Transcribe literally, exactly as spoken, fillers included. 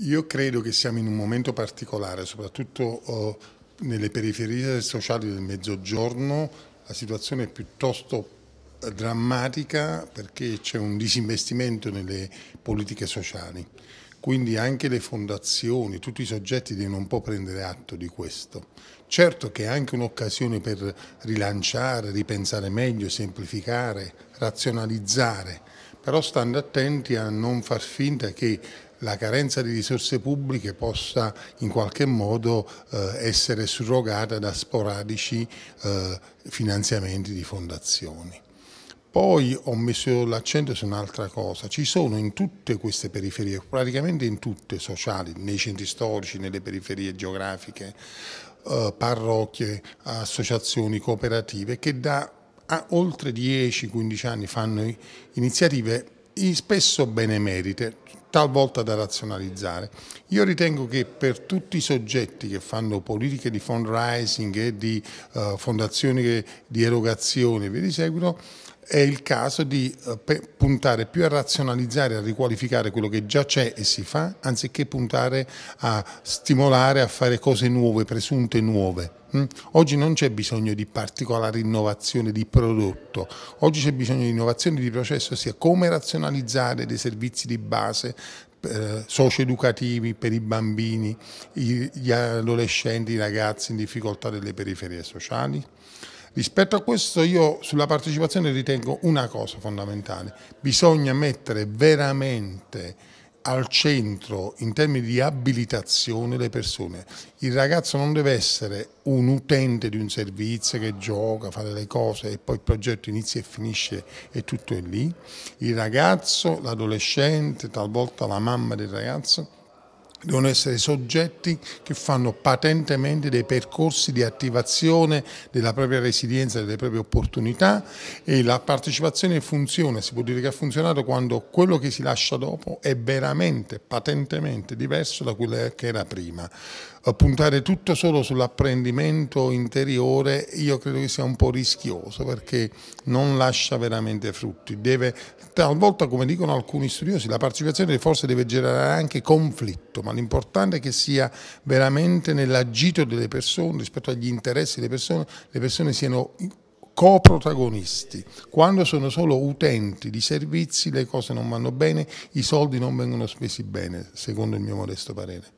Io credo che siamo in un momento particolare, soprattutto nelle periferie sociali del Mezzogiorno, la situazione è piuttosto drammatica perché c'è un disinvestimento nelle politiche sociali. Quindi anche le fondazioni, tutti i soggetti devono un po' prendere atto di questo. Certo che è anche un'occasione per rilanciare, ripensare meglio, semplificare, razionalizzare, però stando attenti a non far finta che la carenza di risorse pubbliche possa in qualche modo eh, essere surrogata da sporadici eh, finanziamenti di fondazioni. Poi ho messo l'accento su un'altra cosa, ci sono in tutte queste periferie, praticamente in tutte sociali, nei centri storici, nelle periferie geografiche, eh, parrocchie, associazioni cooperative che da a oltre dieci quindici anni fanno iniziative spesso benemerite, talvolta da razionalizzare. Io ritengo che per tutti i soggetti che fanno politiche di fundraising e di eh, fondazioni di erogazione e via di seguito, è il caso di puntare più a razionalizzare, a riqualificare quello che già c'è e si fa, anziché puntare a stimolare, a fare cose nuove, presunte nuove. Oggi non c'è bisogno di particolare innovazione di prodotto, oggi c'è bisogno di innovazione di processo, ossia come razionalizzare dei servizi di base eh, socioeducativi per i bambini, gli adolescenti, i ragazzi in difficoltà delle periferie sociali. Rispetto a questo io sulla partecipazione ritengo una cosa fondamentale, bisogna mettere veramente al centro in termini di abilitazione le persone. Il ragazzo non deve essere un utente di un servizio che gioca, fa le cose e poi il progetto inizia e finisce e tutto è lì. Il ragazzo, l'adolescente, talvolta la mamma del ragazzo, devono essere soggetti che fanno patentemente dei percorsi di attivazione della propria resilienza, delle proprie opportunità, e la partecipazione funziona, si può dire che ha funzionato quando quello che si lascia dopo è veramente patentemente diverso da quello che era prima. Puntare tutto solo sull'apprendimento interiore io credo che sia un po' rischioso perché non lascia veramente frutti. Deve, talvolta, come dicono alcuni studiosi, la partecipazione forse deve generare anche conflitto, ma l'importante è che sia veramente nell'agito delle persone, rispetto agli interessi delle persone, le persone siano coprotagonisti. Quando sono solo utenti di servizi le cose non vanno bene, i soldi non vengono spesi bene, secondo il mio modesto parere.